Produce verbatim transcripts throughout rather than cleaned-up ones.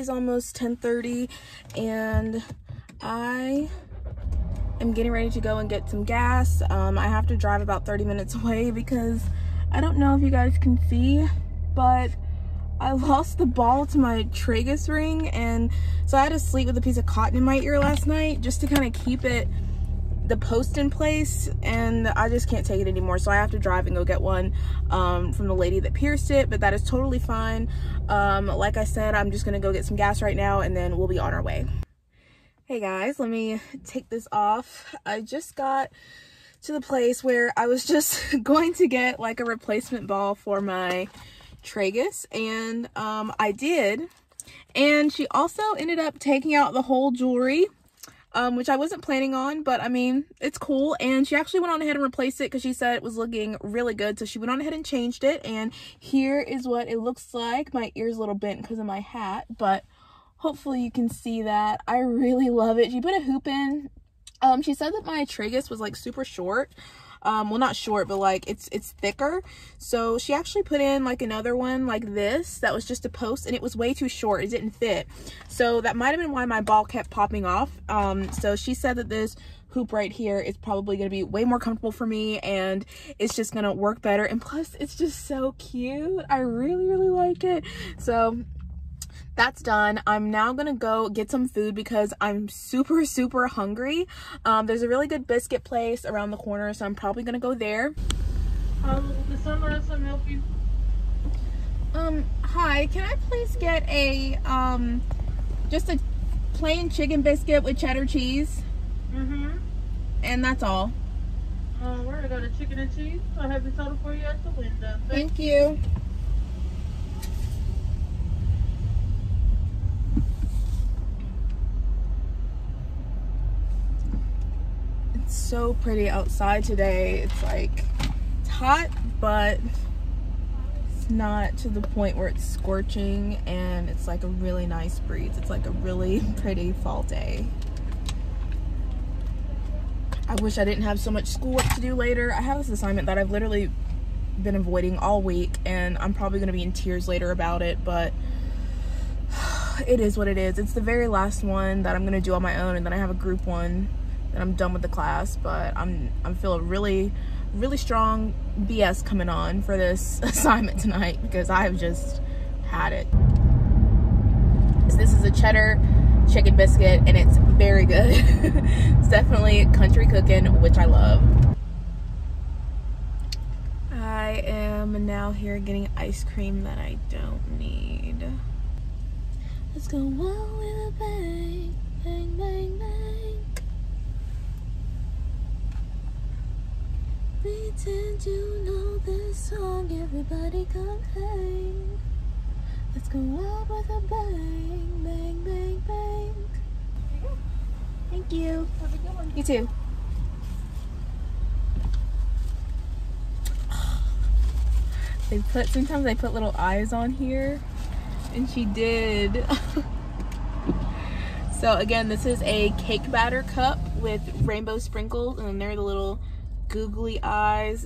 is almost ten thirty and I am getting ready to go and get some gas. Um, I have to drive about thirty minutes away because I don't know if you guys can see, but I lost the ball to my tragus ring, and so I had to sleep with a piece of cotton in my ear last night just to kind of keep it, the post in place, and I just can't take it anymore, so I have to drive and go get one um, from the lady that pierced it, but that is totally fine. Um, like I said, I'm just gonna go get some gas right now and then we'll be on our way. Hey guys, let me take this off. I just got to the place where I was just going to get like a replacement ball for my tragus, and um, I did, and she also ended up taking out the whole jewelry, Um, which I wasn't planning on, but I mean, it's cool. And she actually went on ahead and replaced it because she said it was looking really good. So she went on ahead and changed it. And here is what it looks like. My ear's a little bent because of my hat, but hopefully you can see that. I really love it. She put a hoop in. Um, she said that my tragus was like super short. Um, well, not short, but like it's it's thicker. So she actually put in like another one like this that was just a post, and it was way too short. It didn't fit. So that might have been why my ball kept popping off. Um, so she said that this hoop right here is probably going to be way more comfortable for me, and it's just going to work better. And plus, it's just so cute. I really, really like it. So that's done. I'm now gonna go get some food because I'm super super hungry. Um, there's a really good biscuit place around the corner, so I'm probably gonna go there. Um, does someone else help you? Um, hi, can I please get a um just a plain chicken biscuit with cheddar cheese? Mm-hmm. And that's all. Um, we're gonna go to chicken and cheese. I'll have the soda for you at the window. Thank, Thank you. So pretty outside today. It's like, it's hot, but it's not to the point where it's scorching, and it's like a really nice breeze. It's like a really pretty fall day. I wish I didn't have so much schoolwork to do later. I have this assignment that I've literally been avoiding all week, and I'm probably gonna be in tears later about it, but it is what it is. It's the very last one that I'm gonna do on my own, and then I have a group one. And I'm done with the class, but I'm I'm feeling really, really strong B S coming on for this assignment tonight because I've just had it. This is a cheddar chicken biscuit, and it's very good. It's definitely country cooking, which I love. I am now here getting ice cream that I don't need. Let's go on with a bang, bang, bang, bang. Pretend you know this song, everybody come hang. Let's go out with a bang, bang, bang, bang. Thank you. Have a good one. You too. They put, sometimes they put little eyes on here, and she did. So again, this is a cake batter cup with rainbow sprinkles, and then there are the little googly eyes.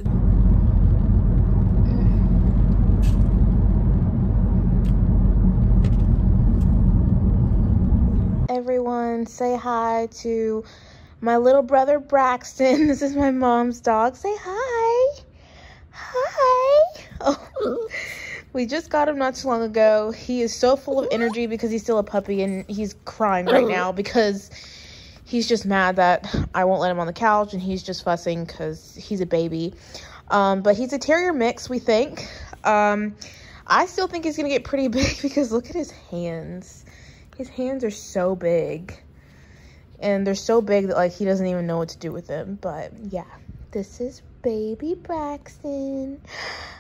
Everyone say hi to my little brother Braxton. This is my mom's dog. Say hi. Hi. Oh. We just got him not too long ago. He is so full of energy because he's still a puppy, and he's crying right now because he's just mad that I won't let him on the couch, and he's just fussing because he's a baby. Um, but he's a terrier mix, we think. Um, I still think he's going to get pretty big because look at his hands. His hands are so big. And they're so big that, like, he doesn't even know what to do with them. But, yeah. This is baby Braxton.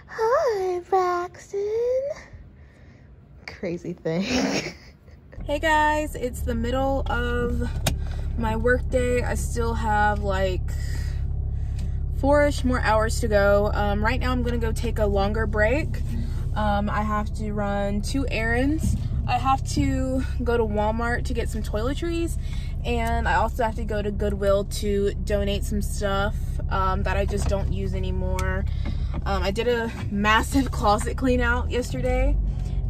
Hi, Braxton. Crazy thing. Hey, guys. It's the middle of my work day. I still have like four-ish more hours to go. Um, right now I'm gonna go take a longer break. Um, I have to run two errands. I have to go to Walmart to get some toiletries, and I also have to go to Goodwill to donate some stuff um, that I just don't use anymore. Um, I did a massive closet clean out yesterday,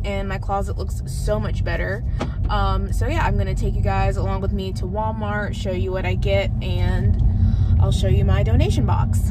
and my closet looks so much better. Um, so yeah, I'm gonna take you guys along with me to Walmart, show you what I get, and I'll show you my donation box.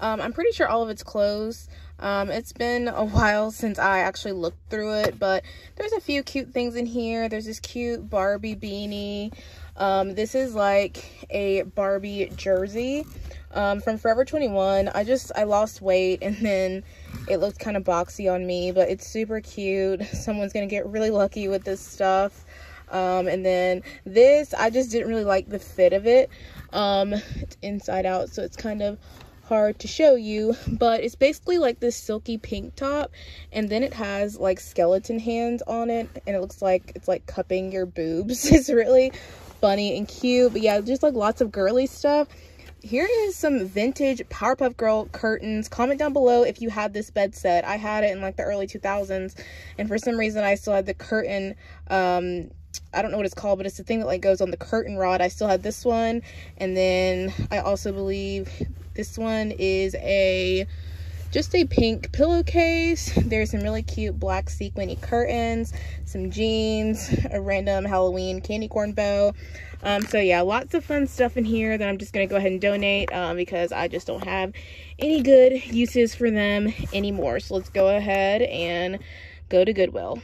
Um, I'm pretty sure all of it's closed. Um, it's been a while since I actually looked through it, but there's a few cute things in here. There's this cute Barbie beanie. Um, this is like a Barbie jersey um, from Forever twenty-one. I just, I lost weight and then it looked kind of boxy on me, but it's super cute. Someone's going to get really lucky with this stuff. Um, and then this, I just didn't really like the fit of it. Um, it's inside out, so it's kind of hard to show you, but it's basically like this silky pink top, and then it has like skeleton hands on it, and it looks like it's like cupping your boobs. It's really funny and cute. But yeah, just like lots of girly stuff. Here is some vintage Powerpuff Girl curtains. Comment down below if you had this bed set. I had it in like the early two thousands, and for some reason I still had the curtain. um I don't know what it's called, but it's the thing that like goes on the curtain rod. I still had this one, and then I also believe this one is a just a pink pillowcase. There's some really cute black sequiny curtains, some jeans, a random Halloween candy corn bow. Um, so yeah, lots of fun stuff in here that I'm just gonna go ahead and donate um, because I just don't have any good uses for them anymore. So let's go ahead and go to Goodwill.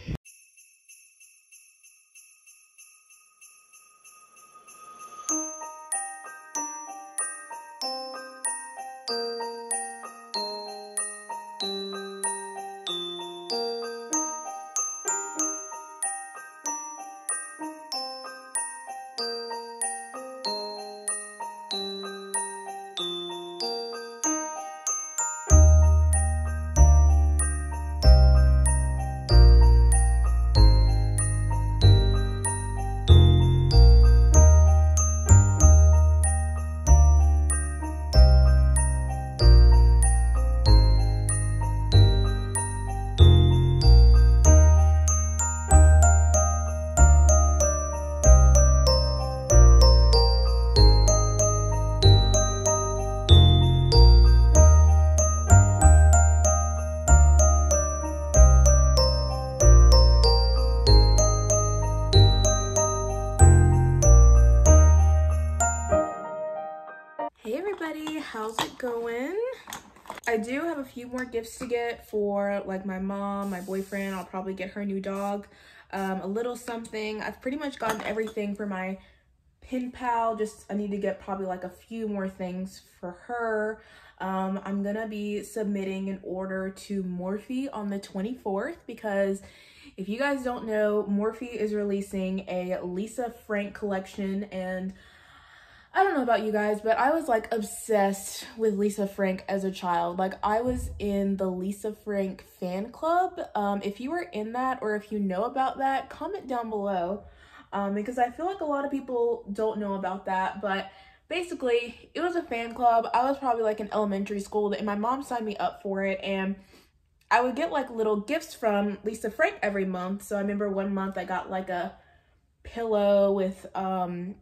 How's it going? I do have a few more gifts to get for like my mom, my boyfriend. I'll probably get her new dog, um, a little something. I've pretty much gotten everything for my pen pal. Just I need to get probably like a few more things for her. Um, I'm gonna be submitting an order to Morphe on the twenty-fourth because if you guys don't know, Morphe is releasing a Lisa Frank collection, and I don't know about you guys, but I was like obsessed with Lisa Frank as a child. Like I was in the Lisa Frank fan club. Um, if you were in that or if you know about that, comment down below um, because I feel like a lot of people don't know about that. But basically it was a fan club. I was probably like in elementary school and my mom signed me up for it, and I would get like little gifts from Lisa Frank every month. So I remember one month I got like a pillow with, um,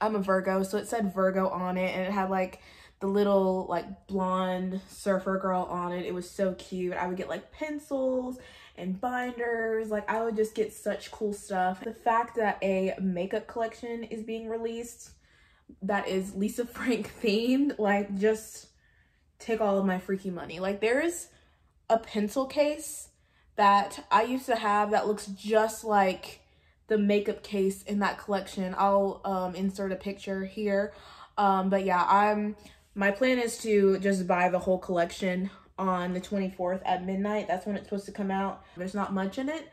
I'm a Virgo, so it said Virgo on it, and it had like the little like blonde surfer girl on it. It was so cute. I would get like pencils and binders. Like I would just get such cool stuff. The fact that a makeup collection is being released that is Lisa Frank themed, like just take all of my freaky money. Like there is a pencil case that I used to have that looks just like the makeup case in that collection. I'll um, insert a picture here. Um, but yeah, I'm, my plan is to just buy the whole collection on the twenty-fourth at midnight. That's when it's supposed to come out. There's not much in it,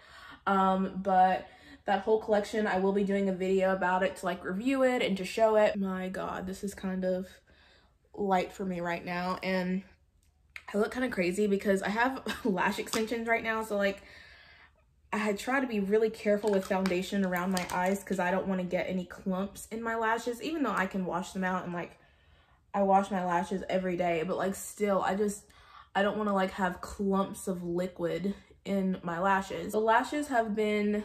um, but that whole collection, I will be doing a video about it to like review it and to show it. My God, this is kind of light for me right now. And I look kind of crazy because I have lash extensions right now. So like, I had tried to be really careful with foundation around my eyes because I don't want to get any clumps in my lashes, even though I can wash them out and like I wash my lashes every day, but like still I just I don't want to like have clumps of liquid in my lashes. The lashes have been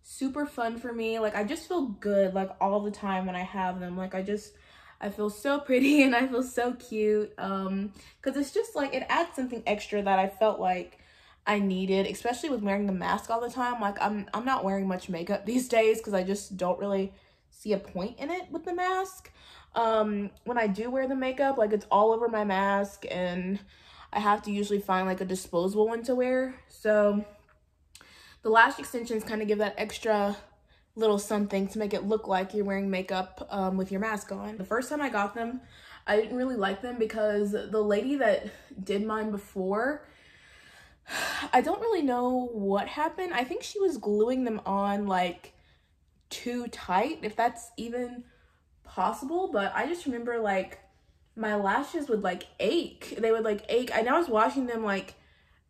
super fun for me. Like I just feel good like all the time when I have them. Like I just I feel so pretty and I feel so cute um because it's just like it adds something extra that I felt like I needed, especially with wearing the mask all the time. Like, I'm, I'm not wearing much makeup these days because I just don't really see a point in it with the mask. Um, when I do wear the makeup, like, it's all over my mask, and I have to usually find, like, a disposable one to wear. So the lash extensions kind of give that extra little something to make it look like you're wearing makeup um, with your mask on. The first time I got them, I didn't really like them because the lady that did mine before, I don't really know what happened. I think she was gluing them on like too tight, if that's even possible. But I just remember like my lashes would like ache. They would like ache. And I was washing them like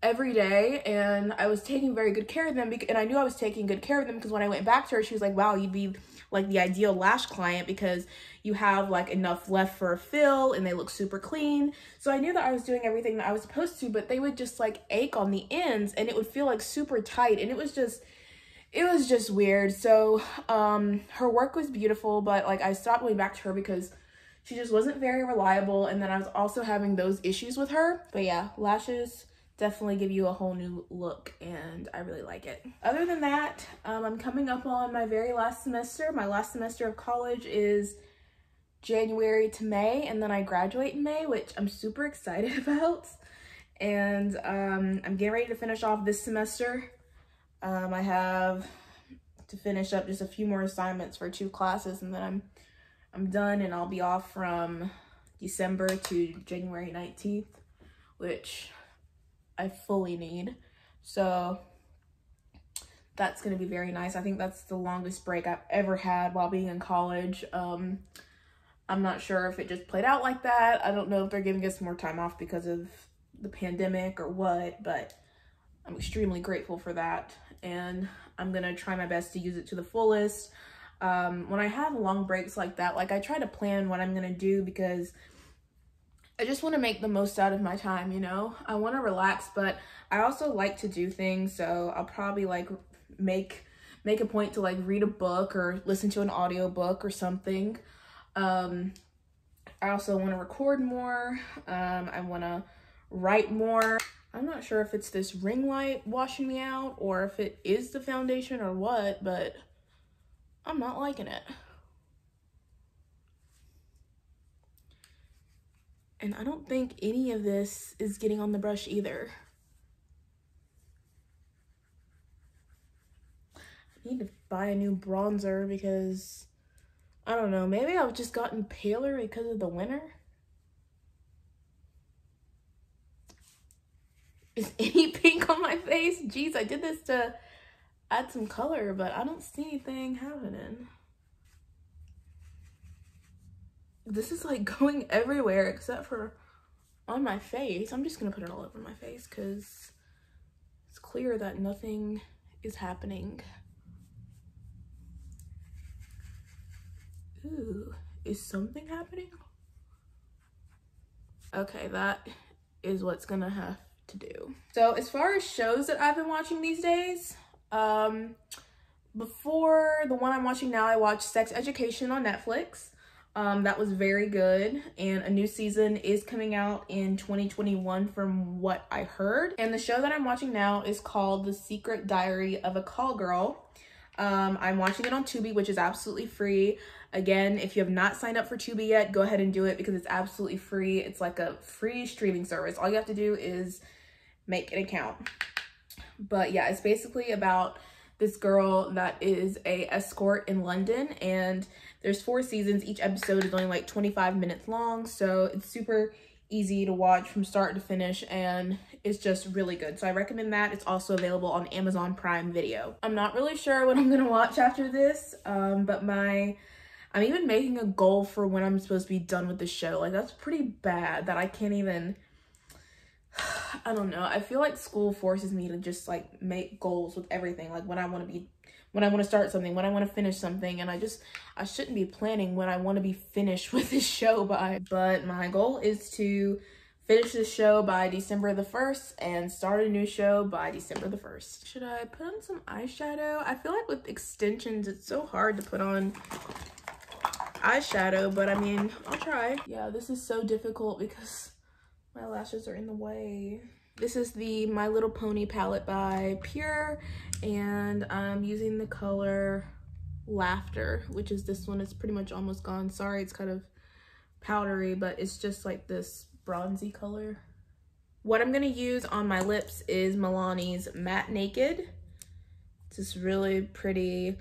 every day, and I was taking very good care of them. And I knew I was taking good care of them because when I went back to her, she was like, wow, you'd be like the ideal lash client because you have like enough left for a fill and they look super clean. So I knew that I was doing everything that I was supposed to, but they would just like ache on the ends and it would feel like super tight. And it was just, it was just weird. So um, her work was beautiful, but like I stopped going back to her because she just wasn't very reliable. And then I was also having those issues with her. But yeah, lashes definitely give you a whole new look, and I really like it. Other than that, um, I'm coming up on my very last semester. My last semester of college is January to May, and then I graduate in May, which I'm super excited about. And um, I'm getting ready to finish off this semester. Um, I have to finish up just a few more assignments for two classes, and then I'm I'm done, and I'll be off from December to January nineteenth, which I fully need. So that's going to be very nice. I think that's the longest break I've ever had while being in college. Um, I'm not sure if it just played out like that. I don't know if they're giving us more time off because of the pandemic or what, but I'm extremely grateful for that. And I'm going to try my best to use it to the fullest. Um, when I have long breaks like that, like I try to plan what I'm going to do because I just want to make the most out of my time, you know? I want to relax, but I also like to do things, so I'll probably like make make a point to like read a book or listen to an audiobook or something. Um, I also want to record more. Um, I want to write more. I'm not sure if it's this ring light washing me out or if it is the foundation or what, but I'm not liking it. And I don't think any of this is getting on the brush either. I need to buy a new bronzer because, I don't know, maybe I've just gotten paler because of the winter. Is any pink on my face? Jeez, I did this to add some color, but I don't see anything happening. This is like going everywhere except for on my face. I'm just gonna put it all over my face because it's clear that nothing is happening. Ooh, is something happening? Okay, that is what's gonna have to do. So as far as shows that I've been watching these days, um, before the one I'm watching now, I watched Sex Education on Netflix. Um, that was very good, and a new season is coming out in twenty twenty-one from what I heard. And the show that I'm watching now is called The Secret Diary of a Call Girl. Um, I'm watching it on Tubi, which is absolutely free. Again, if you have not signed up for Tubi yet, go ahead and do it because it's absolutely free. It's like a free streaming service. All you have to do is make an account. But yeah, it's basically about this girl that is a escort in London, and there's four seasons. Each episode is only like twenty-five minutes long, so it's super easy to watch from start to finish, and it's just really good. So I recommend that. It's also available on Amazon Prime Video. I'm not really sure what I'm gonna watch after this, um, but my I'm even making a goal for when I'm supposed to be done with the show. Like, that's pretty bad that I can't even I don't know. I feel like school forces me to just like make goals with everything. Like when I want to be, when I want to start something, when I want to finish something. And I just, I shouldn't be planning when I want to be finished with this show by. But my goal is to finish this show by December the first and start a new show by December the first. Should I put on some eyeshadow? I feel like with extensions, it's so hard to put on eyeshadow, but I mean, I'll try. Yeah, this is so difficult because my lashes are in the way. This is the My Little Pony palette by Pure, and I'm using the color Laughter, which is this one. It's pretty much almost gone. Sorry, it's kind of powdery, but it's just like this bronzy color. What I'm going to use on my lips is Milani's Matte Naked. It's this really pretty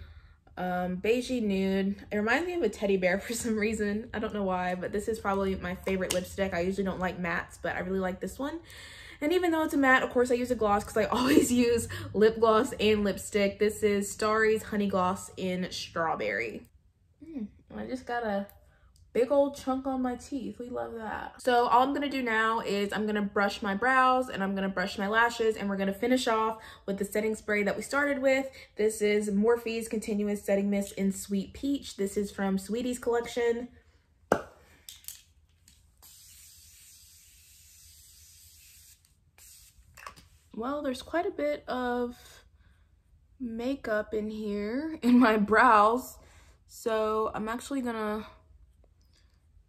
um, beigey nude. It reminds me of a teddy bear for some reason. I don't know why, but this is probably my favorite lipstick. I usually don't like mattes, but I really like this one. And even though it's a matte, of course I use a gloss because I always use lip gloss and lipstick. This is Starry's Honey Gloss in Strawberry. Mm, I just got a big old chunk on my teeth. We love that. So all I'm going to do now is I'm going to brush my brows and I'm going to brush my lashes, and we're going to finish off with the setting spray that we started with. This is Morphe's Continuous Setting Mist in Sweet Peach. This is from Sweetie's Collection. Well, there's quite a bit of makeup in here, in my brows, so I'm actually gonna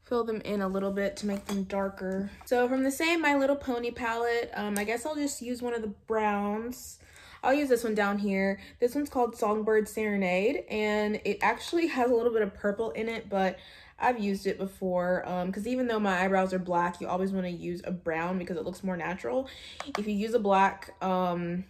fill them in a little bit to make them darker. So from the same My Little Pony palette, um, I guess I'll just use one of the browns. I'll use this one down here. This one's called Songbird Serenade, and it actually has a little bit of purple in it, but I've used it before because um, even though my eyebrows are black, you always want to use a brown because it looks more natural. If you use a black, um,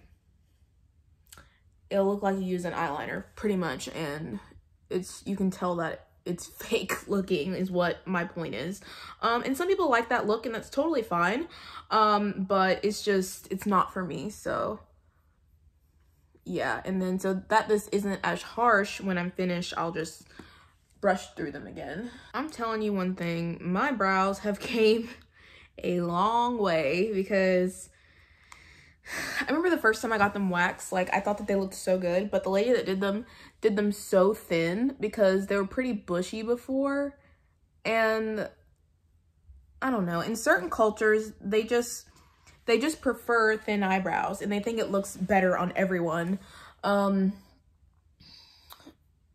it'll look like you use an eyeliner pretty much, and it's you can tell that it's fake looking is what my point is. Um, and some people like that look, and that's totally fine, um, but it's just, it's not for me, so... yeah, and then so that this isn't as harsh, when I'm finished, I'll just brush through them again. I'm telling you one thing, my brows have came a long way because I remember the first time I got them waxed, like I thought that they looked so good, but the lady that did them did them so thin because they were pretty bushy before, and I don't know, in certain cultures, they just... they just prefer thin eyebrows and they think it looks better on everyone. Um,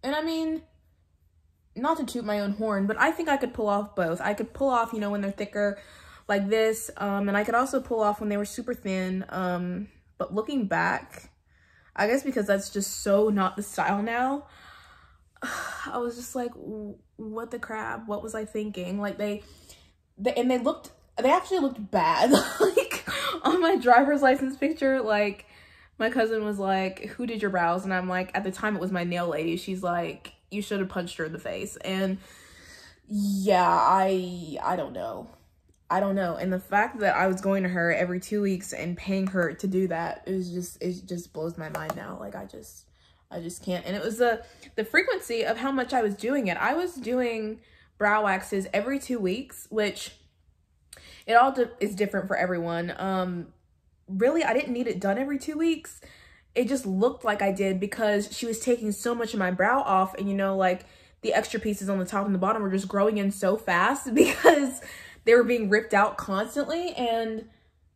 and I mean, not to toot my own horn, but I think I could pull off both. I could pull off, you know, when they're thicker like this. Um, and I could also pull off when they were super thin. Um, but looking back, I guess because that's just so not the style now, I was just like, what the crap? What was I thinking? Like they, they and they looked, they actually looked bad. Like on my driver's license picture, like my cousin was like, who did your brows? And I'm like, at the time it was my nail lady. She's like, you should have punched her in the face. And yeah, I I don't know. I don't know. And the fact that I was going to her every two weeks and paying her to do that, it was just, it just blows my mind now. Like I just, I just can't. And it was the, the frequency of how much I was doing it. I was doing brow waxes every two weeks, which... it all is different for everyone. Um, really, I didn't need it done every two weeks. It just looked like I did because she was taking so much of my brow off, and you know, like the extra pieces on the top and the bottom were just growing in so fast because they were being ripped out constantly. And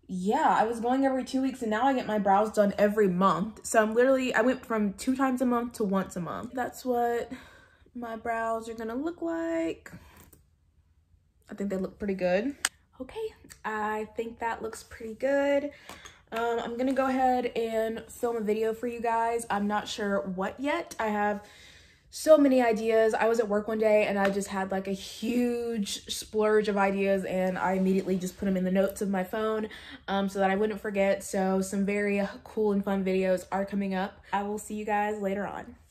yeah, I was going every two weeks and now I get my brows done every month. So I'm literally, I went from two times a month to once a month. That's what my brows are gonna look like. I think they look pretty good. Okay, I think that looks pretty good. Um, I'm gonna go ahead and film a video for you guys. I'm not sure what yet. I have so many ideas. I was at work one day and I just had like a huge splurge of ideas, and I immediately just put them in the notes of my phone um, so that I wouldn't forget. So some very cool and fun videos are coming up. I will see you guys later on.